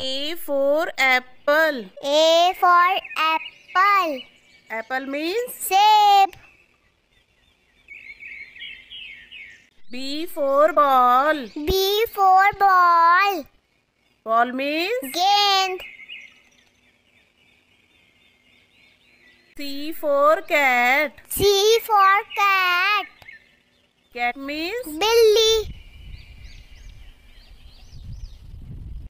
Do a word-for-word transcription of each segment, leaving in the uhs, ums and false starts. A for apple. A for apple. Apple means सेब. B for ball. B for ball. Ball means गेंद. C for cat. C for cat. Cat means बिल्ली.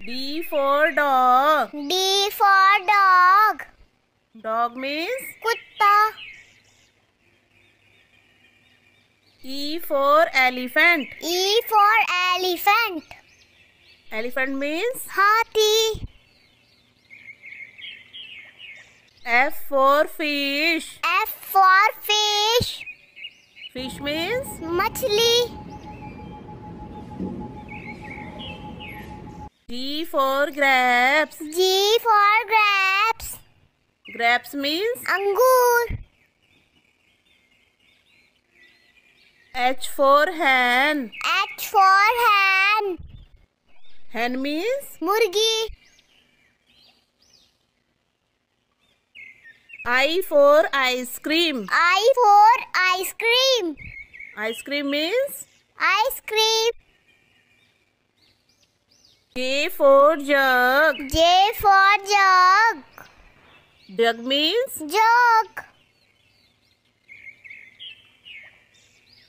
D for dog. D for dog. Dog means कुत्ता. E for elephant. E for elephant. Elephant means हाथी. F for fish. F for fish. Fish means मछली. G for grapes. G for grapes. Grapes means अंगूर. H for hen. H for hen. Hen means मुर्गी. I for ice cream. I for ice cream. Ice cream means ice cream. J for jug. J for jug. Jug means jug.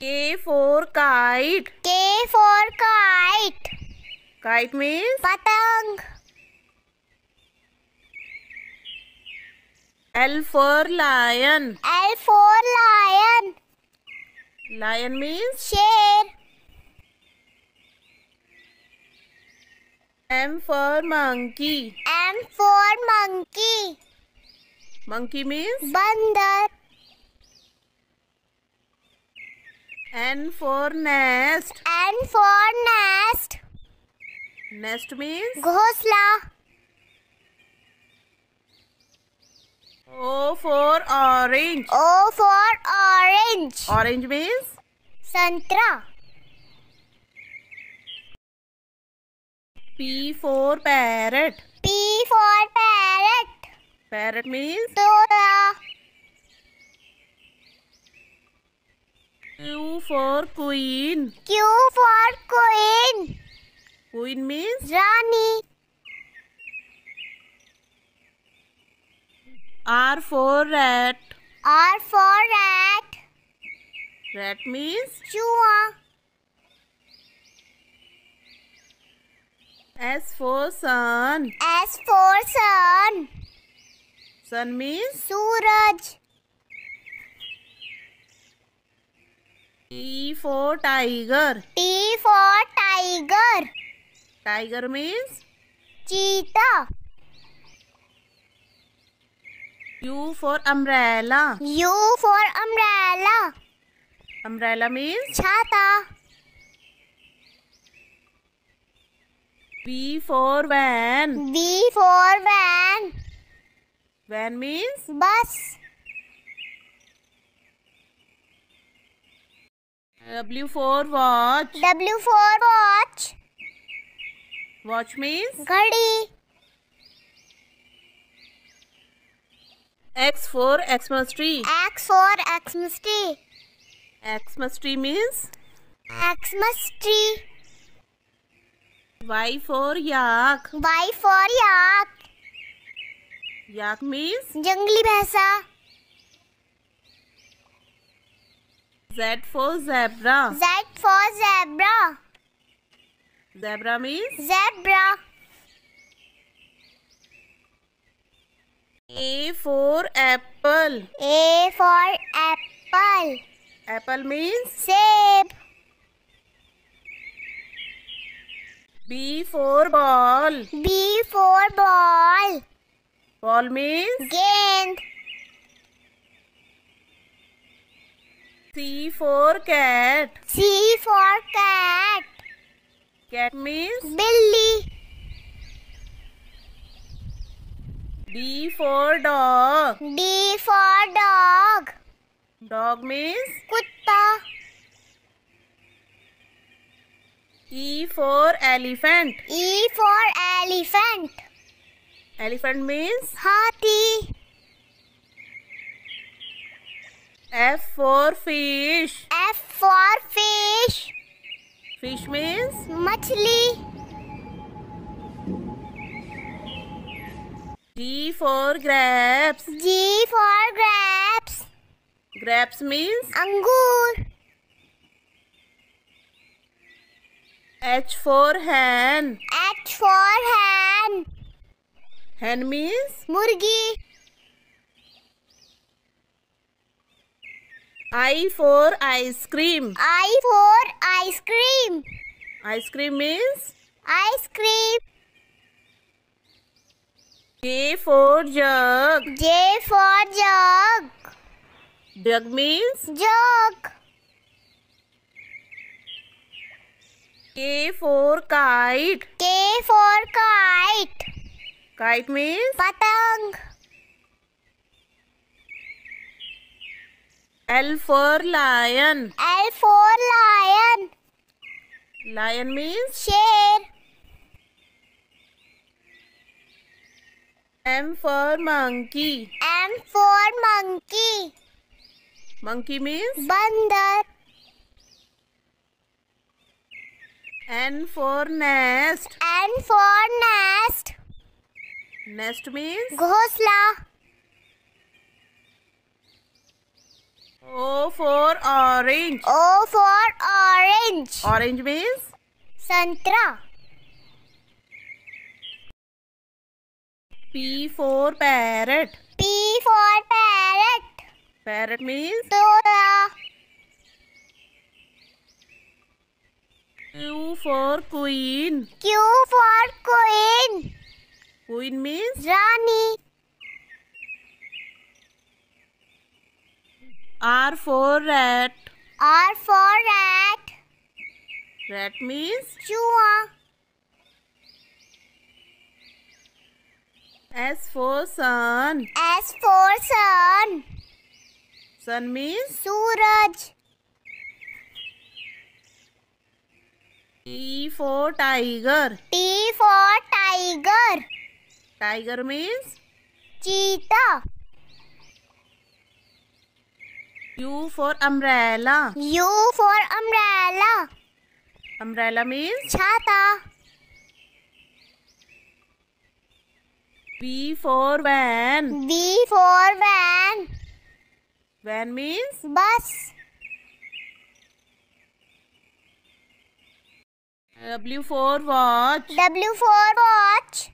K for kite. K for kite. Kite means पतंग. L for lion. L for lion. Lion means शेर. M for monkey. M for monkey. Monkey means बंदर. N for nest. N for nest. Nest means घोंसला. O for orange. O for orange. Orange means संतरा. P for parrot. P for parrot. Parrot means तोता. Q for queen. Q for queen. Queen means Rani. R for rat. R for rat. Rat means चूहा. S for sun. S for sun. Sun means Suraj. T for tiger. T for tiger. Tiger means चीता. U for umbrella. U for umbrella. Umbrella means छाता. V for van. V for van. Van means bus. W for watch. W for watch. Watch means घड़ी. X for Xmas tree. X for Xmas tree. Xmas tree means Xmas tree. Y for yak. Y for yak. Yak means जंगली भैंसा. Z for zebra. Z for zebra. Zebra means zebra. A for apple. A for apple. Apple means सेब. B for ball. B for ball. Ball means गेंद. C for cat. C for cat. Cat means बिल्ली. D for dog. D for dog. Dog means कुत्ता. E for elephant. E for elephant. Elephant means हाथी. F for fish. F for fish. Fish means मछली. G for grapes. G for grapes. Grapes means अंगूर. H for hen. H for hen. Hen means मुर्गी. I for ice cream. I for ice cream. Ice cream means ice cream. J for jug. J for jug. Jug means jug. K for kite. K for kite. Kite means patang. L for lion. L for lion. Lion means sher. M for monkey. M for monkey. Monkey means bandar. N for nest. N for nest. Nest means ghosla. O for orange. O for orange. Orange means संतरा. P for parrot. P for parrot. Parrot means तोता. Q for queen. Q for queen. Queen means Rani. R for rat. R for rat. Rat means चूहा. S for sun. S for sun. Sun means Suraj. T for tiger. T for tiger. Tiger means cheetah. U for umbrella. U for umbrella. Umbrella means छाता. V for van. V for van. Van means bus. W for watch. W for watch.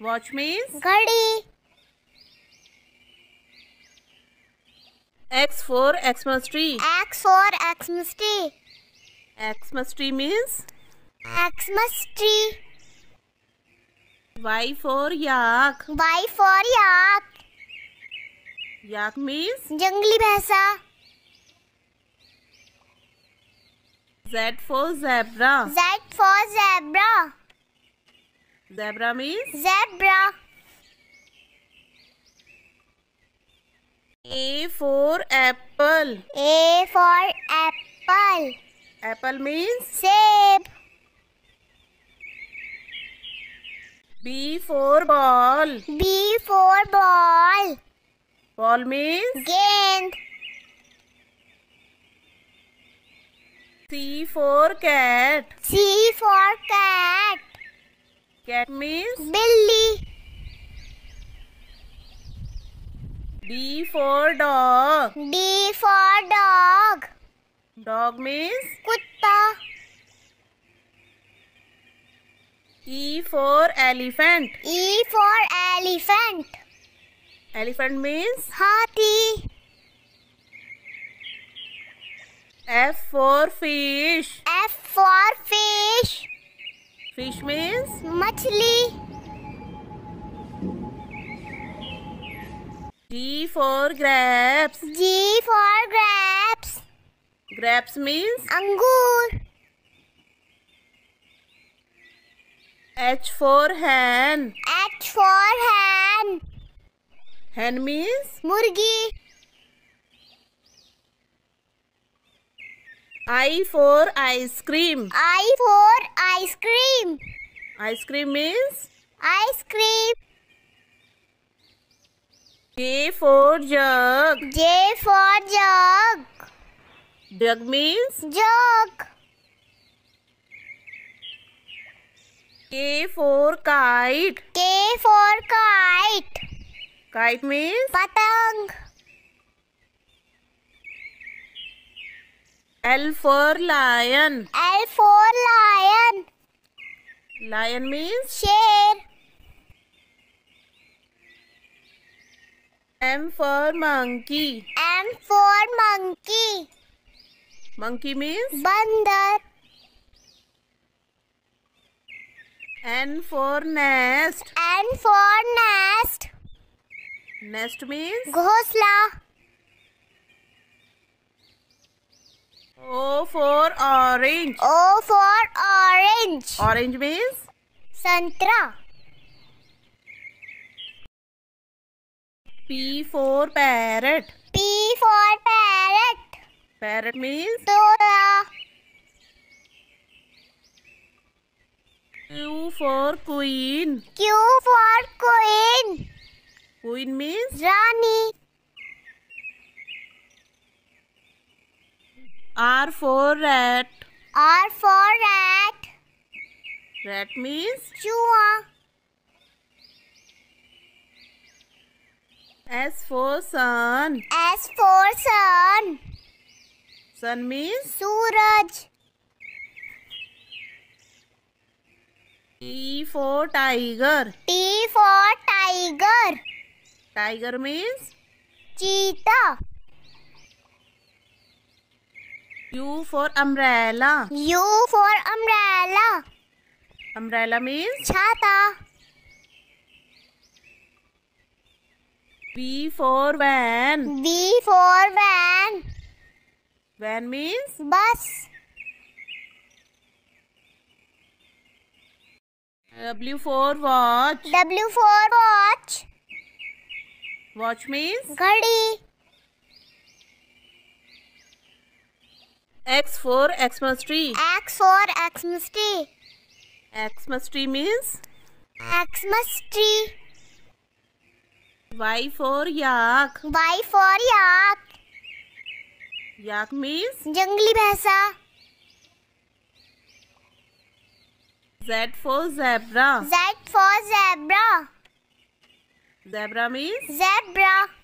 Watch means घड़ी. X for Xmas tree. X for Xmas tree. Xmas tree means Xmas tree. Y for yak. Y for yak. Yak means जंगली भैंसा. Z for zebra. Z for zebra. Zebra means zebra. A for apple. A for apple. Apple means seb. B for ball. B for ball. Ball means गेंद. C for cat. C for cat. Cat means बिल्ली. D for dog. D for dog. Dog means कुत्ता. E for elephant. E for elephant. Elephant means हाथी. F for fish. F for fish. Fish means मछली. G for grapes. G for grapes. Grapes means अंगूर. H for hen. H for hen. Hen means मुर्गी. I for ice cream. I for ice cream. Ice cream means ice cream. J for jug. J for jug. Jug means jug. K for kite. K for kite. Kite means patang. L for lion. L for lion. Lion means sher. M for monkey. M for monkey. Monkey means bandar. N for nest. N for nest. Nest means ghosla. O for orange. O for orange. Orange means santra. P for parrot. P for parrot. Parrot means तोता. Q for queen. Q for queen. Queen means Rani. R for rat. R for rat. Rat means चूहा. S for sun. S for sun. Sun means Suraj. T for tiger. T for tiger. Tiger means cheetah. U for umbrella. U for umbrella. Umbrella means छाता. V for van. V for van. Van means bus. W for watch. W for watch. Watch means घड़ी. X for Xmas tree. X for Xmas tree. Xmas tree means Xmas tree. Y for yak. Y for yak. Yak means जंगली भैंसा. Z for zebra. Z for zebra. Zebra means zebra.